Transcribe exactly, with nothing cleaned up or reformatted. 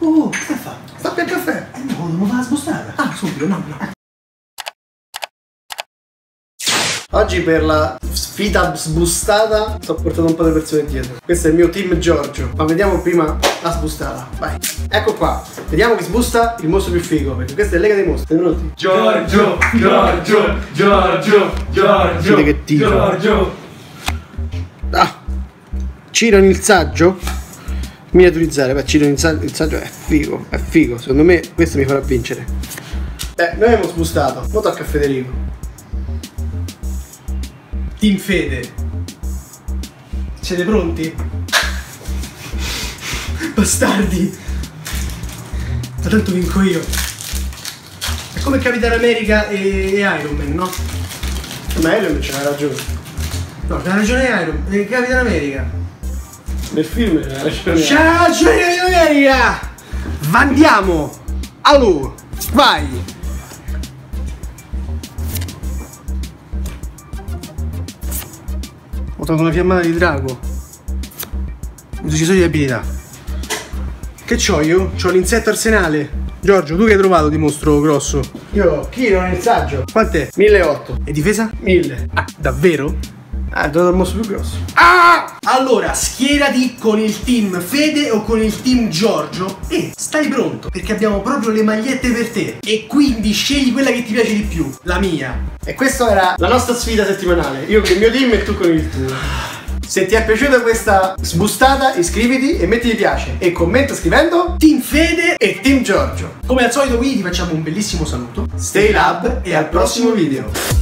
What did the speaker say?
Oh, che stai facendo? Sta per il caffè! Eh no, non lo va a spostare! Ah, subito, no, no! Oggi per la sfida sbustata ho portato un po' di persone dietro. Questo è il mio team Giorgio. Ma vediamo prima la sbustata. Vai. Ecco qua. Vediamo chi sbusta il mostro più figo. Perché questa è Lega dei Mostri. Siete pronti? Giorgio, Giorgio, Giorgio, Giorgio. Vedi che tiro. Giorgio. Ah. Ciro nel saggio. Miniaturizzare. Beh, Ciro nel saggio è figo. È figo. Secondo me questo mi farà vincere. Beh, noi abbiamo sbustato. Ora tocca a Federico. Team Fede, siete pronti? Bastardi! Ma tanto vinco io. È come Capitan America e, e Iron Man, no? Ma Iron Man ce l'ha ragione. No, c'ha ragione Iron Man e Capitan America. Nel film c'ha ragione. C'ha ragione Capitan America! Vandiamo! Allo! Vai! Con la fiammata di drago. Un decisore di abilità. Che c'ho io? C'ho l'insetto arsenale. Giorgio, tu che hai trovato di mostro grosso? Io, Chiro nel saggio. Quant'è? mille e ottocento. E difesa? mille. Ah, davvero? Ah, hai trovato il mostro più grosso. Ah! Allora, schierati con il team Fede o con il team Giorgio. E stai pronto, perché abbiamo proprio le magliette per te. E quindi scegli quella che ti piace di più. La mia. E questa era la nostra sfida settimanale. Io con il mio team e tu con il tuo. Se ti è piaciuta questa sbustata, iscriviti e metti mi piace. E commenta scrivendo Team Fede e Team Giorgio. Come al solito, quindi ti facciamo un bellissimo saluto. Stay Lab e al prossimo video.